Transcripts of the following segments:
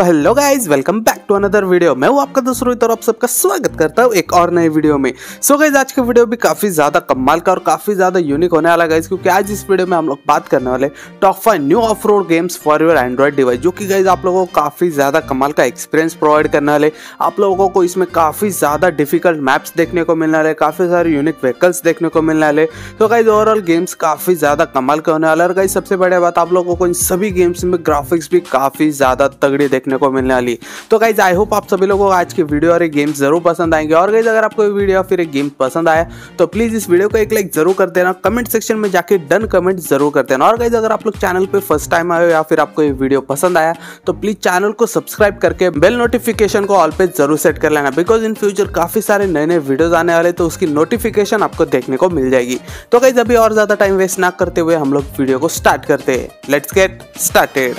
तो hello guys, welcome back to another video. मैं हूं आपका दोस्त रोहित और आप सबका स्वागत करता हूं एक और नए वीडियो में। सो गाइज, आज का वीडियो भी काफ़ी ज़्यादा कमाल का और काफ़ी ज़्यादा यूनिक होने वाला गाइज, क्योंकि आज इस वीडियो में हम लोग बात करने वाले top 5 new off road games for your Android device, जो कि गाइज आप लोगों को काफ़ी ज़्यादा कमाल का एक्सपीरियंस प्रोवाइड करने वाले। आप लोगों को इसमें काफ़ी ज़्यादा डिफिकल्ट मैप्स देखने को मिलने वाले, काफ़ी सारे यूनिक व्हीकल्स देखने को मिलने वाले। तो गाइज ओवरऑल गेम्स काफ़ी ज़्यादा कमाल का होने वाला। और गाइज सबसे बड़ी बात, आप लोगों को इन सभी गेम्स में ग्राफिक्स भी काफ़ी ज़्यादा तगड़ी देखने को मिलने वाली। तो गाइज आई होप आप सभी लोगों को आज की वीडियो और ये गेम्स जरूर पसंद आएंगे। और गाइज अगर आपको ये वीडियो फिर एक गेम पसंद आया तो प्लीज इस वीडियो को एक लाइक जरूर कर देना, कमेंट सेक्शन में जाके डन कमेंट जरूर कर देना। और गाइज अगर आप लोग चैनल पे फर्स्ट टाइम आए हो या फिर आपको ये वीडियो पसंद आया तो प्लीज चैनल को सब्सक्राइब करके बेल नोटिफिकेशन को ऑल पे जरूर सेट कर लेना, बिकॉज इन फ्यूचर काफी सारे नए नए वीडियोज आने वाले तो उसकी नोटिफिकेशन आपको देखने को मिल जाएगी। तो गाइज अभी और ज्यादा टाइम वेस्ट ना करते हुए हम लोग वीडियो को स्टार्ट करते हैं। Let's get started.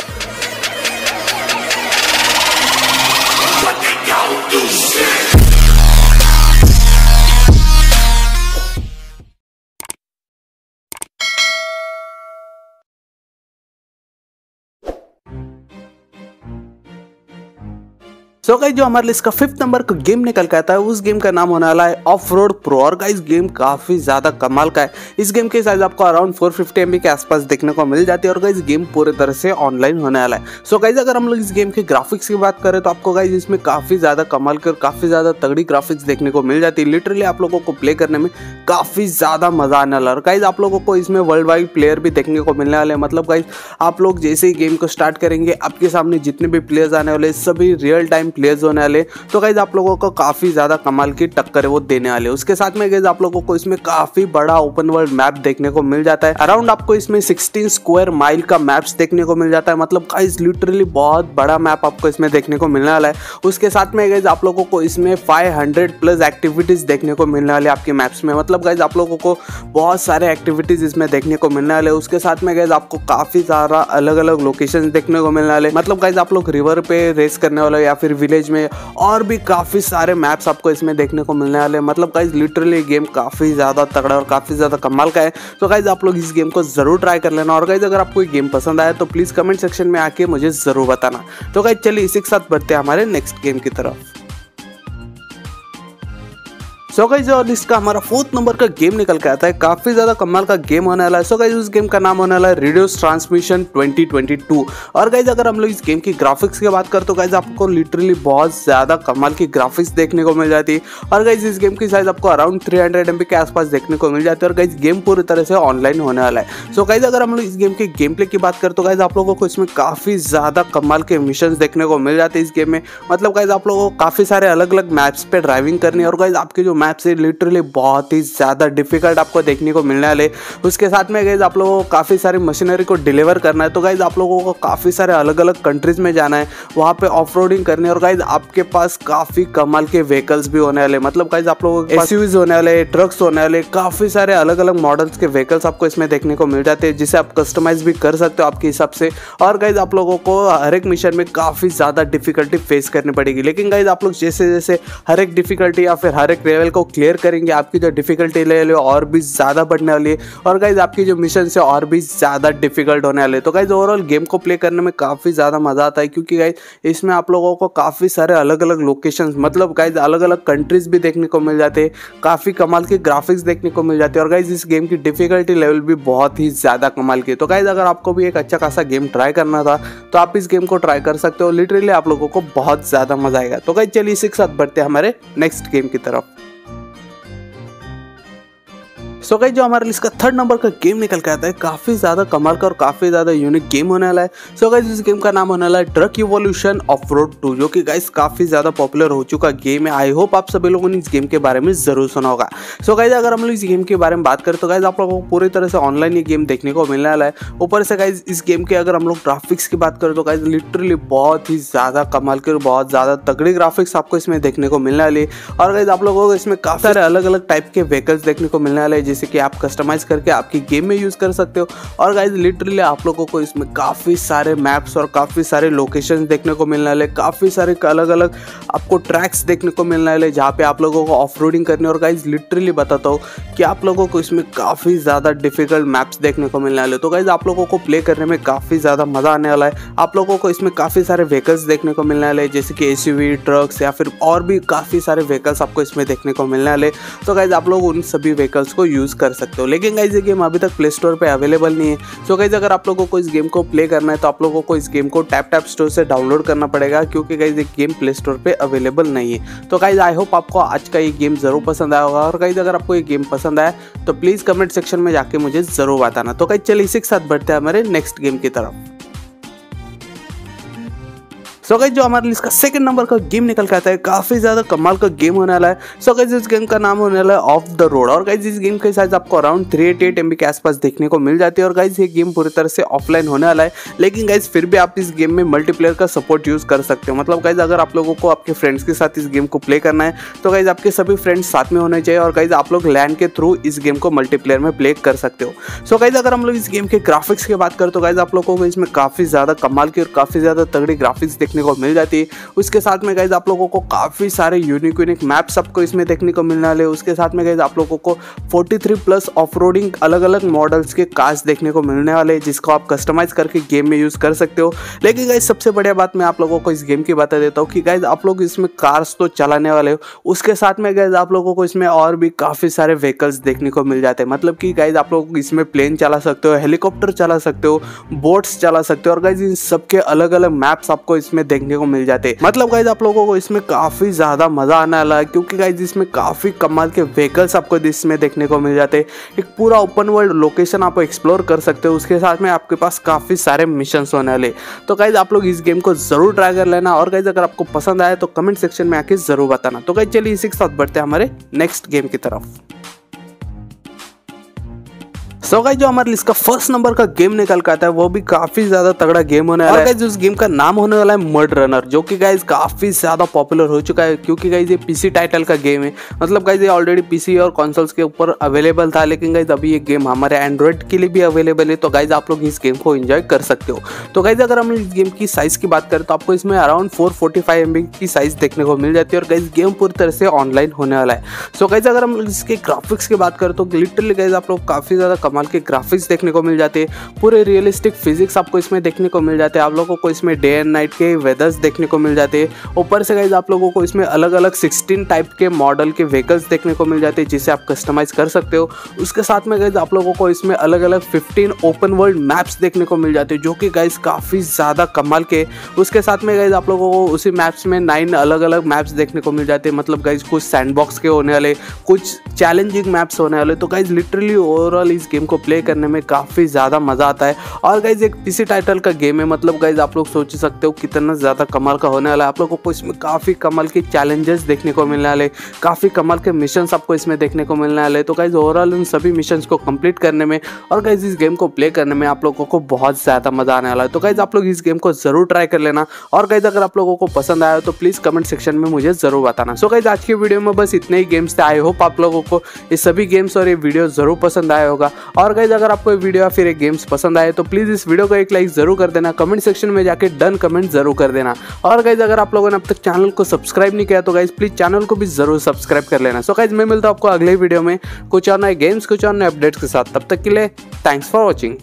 तो गाइज जो हमारे लिस्ट का 5th नंबर का गेम निकल के आता है उस गेम का नाम होने वाला है ऑफ रोड प्रो। और गाइज गेम काफ़ी ज़्यादा कमाल का है। इस गेम की साइज आपको अराउंड 450 MB के आसपास देखने को मिल जाती है। और गाइज गेम पूरी तरह से ऑनलाइन होने वाला है। सो गाइज अगर हम लोग इस गेम के ग्राफिक्स की बात करें तो आपको गाइज इसमें काफ़ी ज़्यादा कमाल के और काफ़ी ज़्यादा तगड़ी ग्राफिक्स देखने को मिल जाती है। लिटरली आप लोगों को प्ले करने में काफ़ी ज़्यादा मज़ा आने वाला है। और गाइज आप लोगों को इसमें वर्ल्ड वाइड प्लेयर भी देखने को मिलने वाले हैं। मतलब गाइज आप लोग जैसे ही गेम को स्टार्ट करेंगे आपके सामने जितने भी प्लेयर्स आने वाले सभी रियल टाइम प्लेयर्स होने वाले। तो गाइज आप लोगों को काफ़ी ज़्यादा कमाल की टक्कर वो देने वाले। उसके साथ में गाइज आप लोगों को इसमें काफ़ी बड़ा ओपन वर्ल्ड मैप देखने को मिल जाता है। अराउंड आपको इसमें 16 स्क्वायर माइल का मैप्स देखने को मिल जाता है। मतलब गाइज लिटरली बहुत बड़ा मैप आपको इसमें देखने को मिलने वाला है। उसके साथ में गाइज आप लोगों को इसमें 500+ एक्टिविटीज़ देखने को मिलने वाले आपके मैप्स में। मतलब गाइज आप लोगों को बहुत सारे एक्टिविटीज़ इसमें देखने को मिलने वाले। उसके साथ में गाइज आपको काफ़ी सारा अलग अलग लोकेशन देखने को मिलने वाले। मतलब गाइज आप लोग रिवर पे रेस करने वाले या फिर विलेज में और भी काफ़ी सारे मैप्स आपको इसमें देखने को मिलने वाले। मतलब गाइज लिटरली गेम काफ़ी ज़्यादा तगड़ा और काफ़ी ज़्यादा कमाल का है। तो गाइज आप लोग इस गेम को ज़रूर ट्राई कर लेना। और गाइज अगर आपको ये गेम पसंद आया तो प्लीज़ कमेंट सेक्शन में आके मुझे ज़रूर बताना। तो गाइज चलिए इसी के साथ बढ़ते हैं हमारे नेक्स्ट गेम की तरफ। सो गाइज और इसका हमारा 4th नंबर का गेम निकल के आता है। काफ़ी ज़्यादा कमाल का गेम होने वाला है। सो गाइज उस गेम का नाम होने वाला है रेडियो ट्रांसमिशन 2022। और गाइज अगर हम लोग इस गेम की ग्राफिक्स की बात करें तो गाइज आपको लिटरली बहुत ज़्यादा कमाल की ग्राफिक्स देखने को मिल जाती है। और गाइज इस गेम की साइज आपको अराउंड 300 MB के आसपास देखने को मिल जाती है। और गाइज गेम पूरी तरह से ऑनलाइन होने वाला है। सो गाइज अगर हम लोग इस गेम के गेम प्ले की बात करें तो गाइज आप लोगों को इसमें काफ़ी ज़्यादा कमाल के मिशन देखने को मिल जाते हैं इस गेम में। मतलब गाइज आप लोगों को काफ़ी सारे अलग अलग मैप्स पर ड्राइविंग करनी है। और गाइज आपके जो मैप्स है लिटरली बहुत ही ज़्यादा डिफिकल्ट आपको देखने को मिलने वाले। उसके साथ में गाइज आप लोगों को काफ़ी सारी मशीनरी को डिलीवर करना है। तो गाइज आप लोगों को काफ़ी सारे अलग अलग कंट्रीज़ में जाना है, वहाँ पे ऑफ रोडिंग करनी है। और गाइज आपके पास काफ़ी कमाल के व्हीकल्स भी होने वाले। मतलब गाइज आप लोगों के SUVs होने वाले, ट्रक्स होने वाले, काफ़ी सारे अलग अलग मॉडल्स के व्हीकल्स आपको इसमें देखने को मिल जाते हैं, जिसे आप कस्टमाइज भी कर सकते हो आपके हिसाब से। और गाइज आप लोगों को हर एक मिशन में काफ़ी ज़्यादा डिफिकल्टी फेस करनी पड़ेगी। लेकिन गाइज आप लोग जैसे जैसे हर एक डिफिकल्टी या फिर हर एक लेवल को क्लियर करेंगे आपकी जो डिफिकल्टी लेवल है और भी ज़्यादा बढ़ने वाली है। और गाइज आपकी जो मिशन है और भी ज़्यादा डिफिकल्ट होने वाले। तो गाइज ओवरऑल गेम को प्ले करने में काफ़ी ज़्यादा मज़ा आता है, क्योंकि गाइज इसमें आप लोगों को काफ़ी सारे अलग अलग लोकेशंस, मतलब गाइज अलग अलग कंट्रीज़ भी देखने को मिल जाते हैं, काफ़ी कमाल के ग्राफिक्स देखने को मिल जाते हैं। और गाइज इस गेम की डिफिकल्टी लेवल भी बहुत ही ज़्यादा कमाल की है। तो गाइज अगर आपको भी एक अच्छा खासा गेम ट्राई करना था तो आप इस गेम को ट्राई कर सकते हो। लिटरली आप लोगों को बहुत ज़्यादा मज़ा आएगा। तो गाइज चलिए इसी के साथ बढ़ते हैं हमारे नेक्स्ट गेम की तरफ। सो गाइज जो हमारे इसका 3rd नंबर का गेम निकल के आता है। काफ़ी ज़्यादा कमाल का और काफ़ी ज़्यादा यूनिक गेम होने वाला है। सो गाइज इस गेम का नाम होने वाला है ट्रक इवोल्यूशन ऑफ रोड 2, जो कि गाइज काफ़ी ज़्यादा पॉपुलर हो चुका गेम है। आई होप आप सभी लोगों ने इस गेम के बारे में ज़रूर सुना होगा। सो गाइज अगर हम लोग इस गेम के बारे में बात करें तो गाइज आप लोगों को पूरी तरह से ऑनलाइन ये गेम देखने को मिलने वाला है। ऊपर से गाइज इस गेम के अगर हम लोग ग्राफिक्स की बात करें तो गाइज लिटरली बहुत ही ज़्यादा कमाल के और बहुत ज़्यादा तगड़ी ग्राफिक्स आपको इसमें देखने को मिलने वाली है। और गाइज आप लोगों को इसमें काफ़ी सारे अलग अलग टाइप के व्हीकल्स देखने को मिलने वाले, जिसे कि आप कस्टमाइज़ करके आपकी गेम में यूज़ कर सकते हो। और गाइज लिटरली आप लोगों को इसमें काफ़ी सारे मैप्स और काफ़ी सारे लोकेशंस देखने को मिलने वाले, काफ़ी सारे अलग अलग आपको ट्रैक्स देखने को मिलने वाले जहाँ पे आप लोगों को ऑफ रोडिंग करनी। और गाइज लिटरली बताता हूँ कि आप लोगों को इसमें काफ़ी ज़्यादा डिफिकल्ट मैप्स देखने को मिलने वाले, तो गाइज आप लोगों को प्ले करने में काफ़ी ज़्यादा मज़ा आने वाला है। आप लोगों को इसमें काफ़ी सारे व्हीकल्स देखने को मिलने वाले जैसे कि एसयूवी, ट्रक्स या फिर और भी काफ़ी सारे व्हीकल्स आपको इसमें देखने को मिलने वाले। तो गाइज आप लोग उन सभी व्हीकल्स को यूज़ कर सकते हो, लेकिन गाइज ये गेम अभी तक प्ले स्टोर पर अवेलेबल नहीं है। सो गाइज अगर आप लोगों को इस गेम को प्ले करना है तो आप लोगों को इस गेम को टैप टैप स्टोर से डाउनलोड करना पड़ेगा, क्योंकि गाइज ये गेम प्ले स्टोर पे अवेलेबल नहीं है। तो गाइज आई होप आपको आज का ये गेम जरूर पसंद आया होगा, और गाइज अगर आपको ये गेम पसंद आया तो प्लीज़ कमेंट सेक्शन में जाके मुझे ज़रूर बताना। तो गाइज चलिए इसी के साथ बढ़ते हैं हमारे नेक्स्ट गेम की तरफ। सो गाइस जो हमारे लिस्ट का सेकंड नंबर का गेम निकल के आता है, काफ़ी ज़्यादा कमाल का गेम होने वाला है। सो गाइस इस गेम का नाम होने वाला है ऑफ द रोड, और गाइस इस गेम के साइज आपको अराउंड 388 MB के आसपास देखने को मिल जाती है। और गाइस ये गेम पूरी तरह से ऑफलाइन होने वाला है, लेकिन गाइस फिर भी आप इस गेम में मल्टीप्लेयर का सपोर्ट यूज़ कर सकते हो। मतलब गाइस अगर आप लोगों को आपके फ्रेंड्स के साथ इस गेम को प्ले करना है तो गाइस आपके सभी फ्रेंड्स साथ में होने चाहिए, और गाइस आप लोग लैन के थ्रू इस गेम को मल्टीप्लेयर में प्ले कर सकते हो। सो गाइस अगर हम लोग इस गेम के ग्राफिक्स की बात करें तो गाइस आप लोगों को इसमें काफ़ी ज़्यादा कमाल की और काफ़ी ज़्यादा तगड़ी ग्राफिक्स देखने को मिल जाती है। उसके साथ में गाइज आप लोगों को काफ़ी सारे यूनिक मैप्स आपको इसमें देखने को मिलने वाले। उसके साथ में गाइज आप लोगों को 43+ ऑफ रोडिंग अलग अलग मॉडल्स के कार्स देखने को मिलने वाले, जिसको आप कस्टमाइज़ करके गेम में यूज़ कर सकते हो। लेकिन गाइज सबसे बढ़िया बात मैं आप लोगों को इस गेम की बता देता हूँ कि गाइज आप लोग इसमें कार्स तो चलाने वाले हो, उसके साथ में गाइज आप लोगों को इसमें और भी काफ़ी सारे व्हीकल्स देखने को मिल जाते हैं। मतलब कि गाइज आप लोग इसमें प्लेन चला सकते हो, हेलीकॉप्टर चला सकते हो, बोट्स चला सकते हो, और गाइज इन सबके अलग अलग मैप्स आपको इसमें देखने को मिल जाते हैं। मतलब गाइज आप लोगों को इसमें काफी ज्यादा मजा आने वाला है, क्योंकि गाइज इसमें काफी कमाल के व्हीकल्स आपको इसमें देखने को मिल जाते हैं। एक पूरा ओपन वर्ल्ड लोकेशन आप एक्सप्लोर कर सकते हो, उसके साथ में आपके पास काफी सारे मिशंस होने वाले। तो गाइज आप लोग इस गेम को जरूर ट्राई कर लेना, और गाइज अगर आपको पसंद आया तो कमेंट सेक्शन में आके जरूर बताना। तो गाइज चलिए इसी के साथ बढ़ते हैं हमारे नेक्स्ट गेम की तरफ। सो गाइस जो हमारे लिस्ट का फर्स्ट नंबर का गेम निकल के आता है वो भी काफी ज्यादा तगड़ा गेम होने वाला है। गाइस उस गेम का नाम होने वाला है मड रनर, जो कि गाइस काफी ज्यादा पॉपुलर हो चुका है, क्योंकि गाइस ये पीसी टाइटल का गेम है। मतलब गाइस ये ऑलरेडी पीसी और कंसोल्स के ऊपर अवेलेबल था, लेकिन गाइस अभी ये गेम हमारे एंड्रॉइड के लिए भी अवेलेबल है। तो गाइस आप लोग इस गेम को एंजॉय कर सकते हो। तो गाइस अगर हम इस गेम की साइज की बात करें तो आपको इसमें अराउंड 445 MB की साइज देखने को मिल जाती है, और गाइस गेम पूरी तरह से ऑनलाइन होने वाला है। सो गाइस अगर हम इसके ग्राफिक्स की बात करें तो लिटरली गाइस आप लोग काफी ज्यादा के ग्राफिक्स देखने को मिल जाते हैं, पूरे रियलिस्टिक फिजिक्स आपको इसमें देखने को मिल जाते हैं। आप लोगों को इसमें डे एंड नाइट के वेदर्स देखने को मिल जाते हैं। ऊपर से गाइज आप लोगों को इसमें अलग अलग 16 टाइप के मॉडल के व्हीकल्स देखने को मिल जाते हैं, जिसे आप कस्टमाइज कर सकते हो। उसके साथ में गाइज आप लोगों को इसमें अलग अलग 15 ओपन वर्ल्ड मैप्स देखने को मिल जाते हैं, जो कि गाइज काफ़ी ज़्यादा कमाल के। उसके साथ में गाइज आप लोगों को उसी मैप्स में 9 अलग अलग मैप्स देखने को मिल जाते हैं। मतलब गाइज कुछ सैंडबॉक्स के होने वाले, कुछ चैलेंजिंग मैप्स होने वाले। तो गाइज लिटरली ओवरऑल इस गेम को प्ले करने में काफ़ी ज़्यादा मज़ा आता है, और गाइज एक पीसी टाइटल का गेम है। मतलब गाइज आप लोग सोच सकते हो कितना ज़्यादा कमाल का होने वाला है। आप लोगों को इसमें काफ़ी कमाल के चैलेंजेस देखने को मिलने वाले, काफ़ी कमाल के मिशंस आपको इसमें देखने को मिलने वाले। तो गाइज ओवरऑल उन सभी मिशंस को कंप्लीट करने में और गाइज इस गेम को प्ले करने में आप लोगों को बहुत ज़्यादा मज़ा आने वाला है। तो गाइज आप लोग इस गेम को ज़रूर ट्राई कर लेना, और गाइज अगर आप लोगों को पसंद आया तो प्लीज़ कमेंट सेक्शन में मुझे ज़रूर बताना। सो गाइज आज की वीडियो में बस इतने ही गेम्स थे। आई होप आप लोगों को ये सभी गेम्स और ये वीडियो ज़रूर पसंद आया होगा। और गाइज अगर आपको ये वीडियो या फिर ये गेम्स पसंद आए तो प्लीज़ इस वीडियो को एक लाइक ज़रूर कर देना, कमेंट सेक्शन में जाके डन कमेंट ज़रूर कर देना। और गाइज अगर आप लोगों ने अब तक चैनल को सब्सक्राइब नहीं किया तो गाइज प्लीज़ चैनल को भी ज़रूर सब्सक्राइब कर लेना। सो गाइज मैं मिलता हूँ आपको अगले वीडियो में कुछ और नए गेम्स, कुछ और नए अपडेट्स के साथ। तब तक के लिए थैंक्स फॉर वॉचिंग।